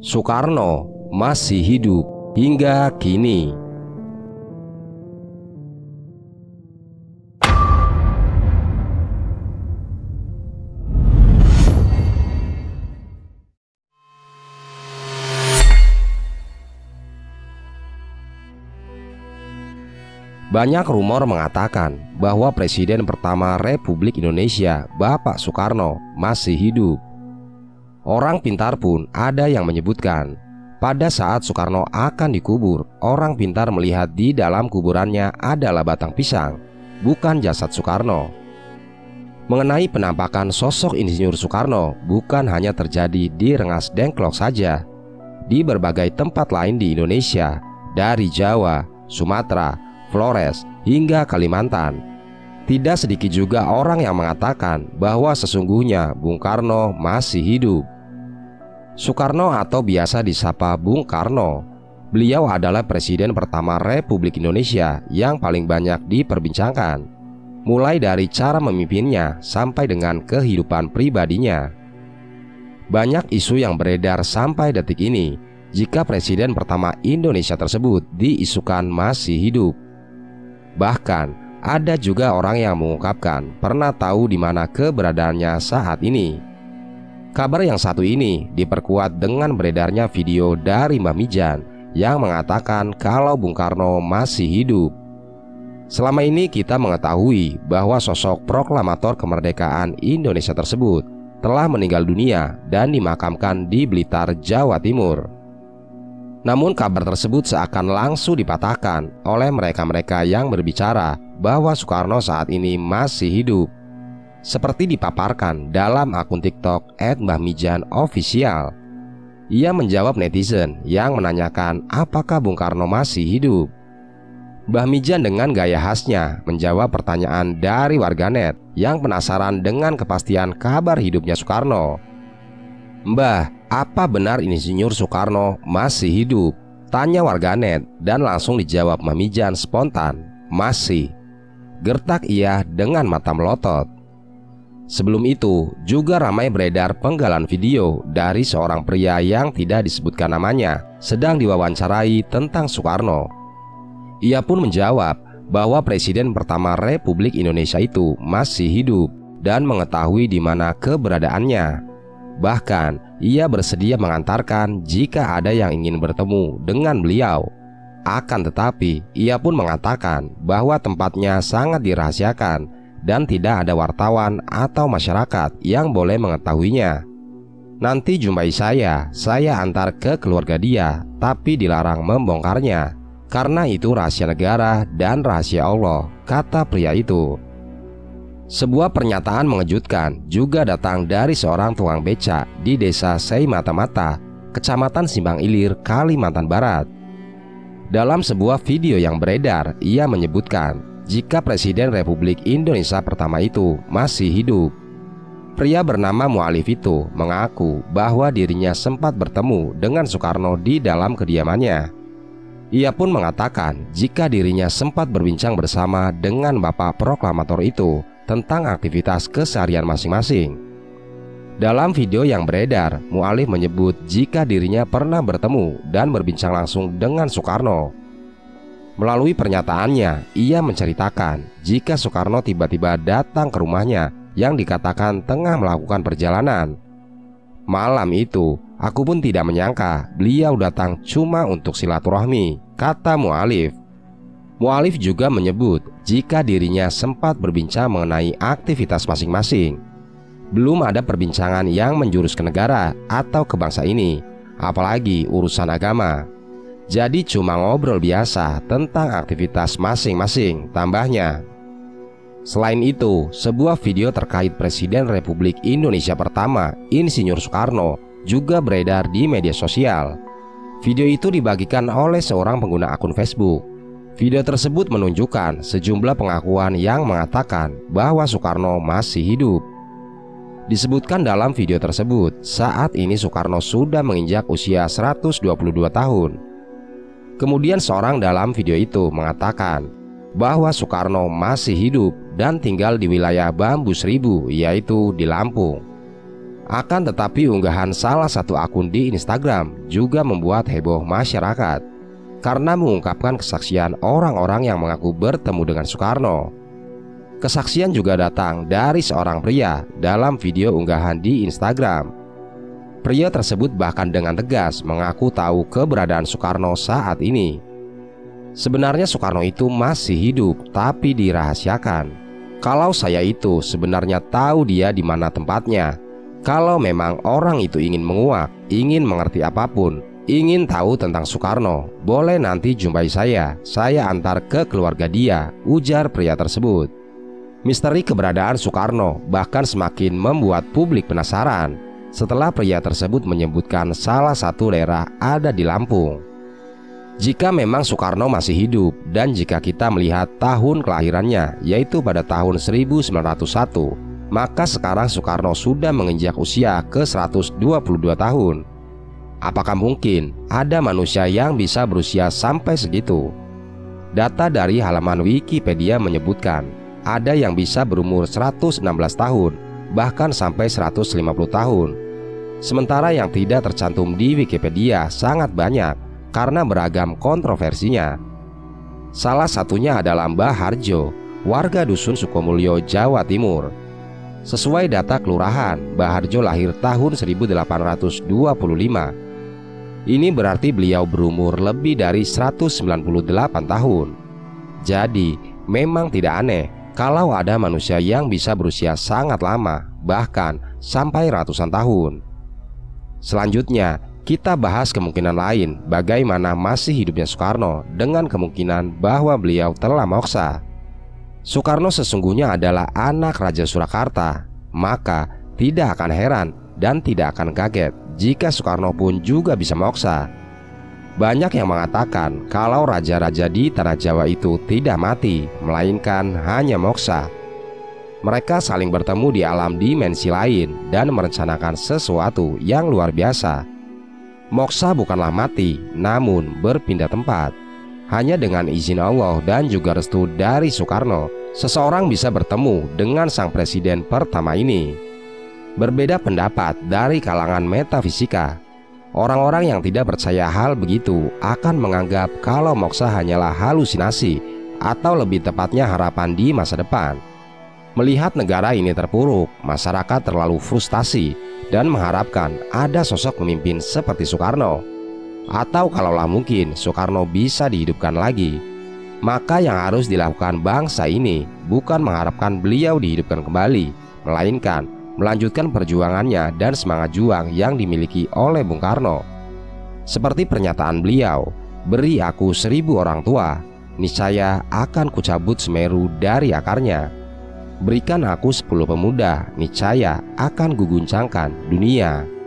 Soekarno masih hidup hingga kini. Banyak rumor mengatakan bahwa Presiden pertama Republik Indonesia, Bapak Soekarno, masih hidup. Orang pintar pun ada yang menyebutkan, pada saat Soekarno akan dikubur, orang pintar melihat di dalam kuburannya adalah batang pisang, bukan jasad Soekarno. Mengenai penampakan sosok Insinyur Soekarno, bukan hanya terjadi di Rengasdengklok saja. Di berbagai tempat lain di Indonesia, dari Jawa, Sumatera, Flores hingga Kalimantan. Tidak sedikit juga orang yang mengatakan bahwa sesungguhnya Bung Karno masih hidup. Soekarno atau biasa disapa Bung Karno. Beliau adalah presiden pertama Republik Indonesia yang paling banyak diperbincangkan, mulai dari cara memimpinnya sampai dengan kehidupan pribadinya. Banyak isu yang beredar sampai detik ini jika presiden pertama Indonesia tersebut diisukan masih hidup. Bahkan ada juga orang yang mengungkapkan pernah tahu di mana keberadaannya saat ini. Kabar yang satu ini diperkuat dengan beredarnya video dari Mbah Mijan yang mengatakan kalau Bung Karno masih hidup. Selama ini kita mengetahui bahwa sosok proklamator kemerdekaan Indonesia tersebut telah meninggal dunia dan dimakamkan di Blitar, Jawa Timur. Namun kabar tersebut seakan langsung dipatahkan oleh mereka-mereka yang berbicara bahwa Soekarno saat ini masih hidup, seperti dipaparkan dalam akun TikTok @mbahmijan_official. Ia menjawab netizen yang menanyakan apakah Bung Karno masih hidup. Mbah Mijan dengan gaya khasnya menjawab pertanyaan dari warganet yang penasaran dengan kepastian kabar hidupnya Soekarno. "Mbah, apa benar Insinyur Soekarno masih hidup?" tanya warganet, dan langsung dijawab Mbah Mijan spontan, "Masih." Gertak ia dengan mata melotot. Sebelum itu, juga ramai beredar penggalan video dari seorang pria yang tidak disebutkan namanya sedang diwawancarai tentang Soekarno. Ia pun menjawab bahwa Presiden pertama Republik Indonesia itu masih hidup dan mengetahui di mana keberadaannya. Bahkan ia bersedia mengantarkan jika ada yang ingin bertemu dengan beliau. Akan tetapi ia pun mengatakan bahwa tempatnya sangat dirahasiakan dan tidak ada wartawan atau masyarakat yang boleh mengetahuinya. "Nanti jumpai saya antar ke keluarga dia, tapi dilarang membongkarnya karena itu rahasia negara dan rahasia Allah," kata pria itu. Sebuah pernyataan mengejutkan juga datang dari seorang tukang becak di desa Seimata Mata, Kecamatan Simbang Ilir, Kalimantan Barat. Dalam sebuah video yang beredar, ia menyebutkan jika Presiden Republik Indonesia pertama itu masih hidup. Pria bernama Mualif itu mengaku bahwa dirinya sempat bertemu dengan Soekarno di dalam kediamannya. Ia pun mengatakan jika dirinya sempat berbincang bersama dengan Bapak Proklamator itu tentang aktivitas keseharian masing-masing. Dalam video yang beredar, Mualif menyebut jika dirinya pernah bertemu dan berbincang langsung dengan Soekarno. Melalui pernyataannya, ia menceritakan jika Soekarno tiba-tiba datang ke rumahnya yang dikatakan tengah melakukan perjalanan. "Malam itu, aku pun tidak menyangka beliau datang cuma untuk silaturahmi," kata Mualif. Mualif juga menyebut jika dirinya sempat berbincang mengenai aktivitas masing-masing. "Belum ada perbincangan yang menjurus ke negara atau ke bangsa ini, apalagi urusan agama. Jadi cuma ngobrol biasa tentang aktivitas masing-masing," tambahnya. Selain itu, sebuah video terkait Presiden Republik Indonesia pertama, Insinyur Soekarno, juga beredar di media sosial. Video itu dibagikan oleh seorang pengguna akun Facebook. Video tersebut menunjukkan sejumlah pengakuan yang mengatakan bahwa Soekarno masih hidup. Disebutkan dalam video tersebut, saat ini Soekarno sudah menginjak usia 122 tahun. Kemudian seorang dalam video itu mengatakan bahwa Soekarno masih hidup dan tinggal di wilayah Bambu Seribu, yaitu di Lampung. Akan tetapi unggahan salah satu akun di Instagram juga membuat heboh masyarakat karena mengungkapkan kesaksian orang-orang yang mengaku bertemu dengan Soekarno. Kesaksian juga datang dari seorang pria dalam video unggahan di Instagram. Pria tersebut bahkan dengan tegas mengaku tahu keberadaan Soekarno saat ini. Sebenarnya Soekarno itu masih hidup tapi dirahasiakan. Kalau saya itu sebenarnya tahu dia di mana tempatnya. Kalau memang orang itu ingin menguak, ingin mengerti apapun, ingin tahu tentang Soekarno, boleh nanti jumpai saya antar ke keluarga dia, ujar pria tersebut. Misteri keberadaan Soekarno bahkan semakin membuat publik penasaran setelah pria tersebut menyebutkan salah satu daerah ada di Lampung. Jika memang Soekarno masih hidup dan jika kita melihat tahun kelahirannya yaitu pada tahun 1901, maka sekarang Soekarno sudah menginjak usia ke 122 tahun. Apakah mungkin ada manusia yang bisa berusia sampai segitu? Data dari halaman Wikipedia menyebutkan ada yang bisa berumur 116 tahun bahkan sampai 150 tahun. Sementara yang tidak tercantum di Wikipedia sangat banyak karena beragam kontroversinya. Salah satunya adalah Mbah Harjo, warga dusun Sukomulyo, Jawa Timur. Sesuai data kelurahan, Mbah Harjo lahir tahun 1825. Ini berarti beliau berumur lebih dari 198 tahun. Jadi, memang tidak aneh kalau ada manusia yang bisa berusia sangat lama, bahkan sampai ratusan tahun. Selanjutnya, kita bahas kemungkinan lain bagaimana masih hidupnya Soekarno dengan kemungkinan bahwa beliau telah moksa. Soekarno sesungguhnya adalah anak Raja Surakarta, maka tidak akan heran dan tidak akan kaget jika Soekarno pun juga bisa moksa. Banyak yang mengatakan kalau raja-raja di tanah Jawa itu tidak mati, melainkan hanya moksa. Mereka saling bertemu di alam dimensi lain dan merencanakan sesuatu yang luar biasa. Moksa bukanlah mati, namun berpindah tempat. Hanya dengan izin Allah dan juga restu dari Soekarno, seseorang bisa bertemu dengan sang presiden pertama ini. Berbeda pendapat dari kalangan metafisika. Orang-orang yang tidak percaya hal begitu akan menganggap kalau moksa hanyalah halusinasi atau lebih tepatnya harapan di masa depan. Melihat negara ini terpuruk, masyarakat terlalu frustasi dan mengharapkan ada sosok pemimpin seperti Soekarno, atau kalaulah mungkin Soekarno bisa dihidupkan lagi. Maka yang harus dilakukan bangsa ini bukan mengharapkan beliau dihidupkan kembali, melainkan melanjutkan perjuangannya dan semangat juang yang dimiliki oleh Bung Karno. Seperti pernyataan beliau, "Beri aku 1000 orang tua, niscaya akan kucabut Semeru dari akarnya. Berikan aku 10 pemuda, niscaya akan kuguncangkan dunia."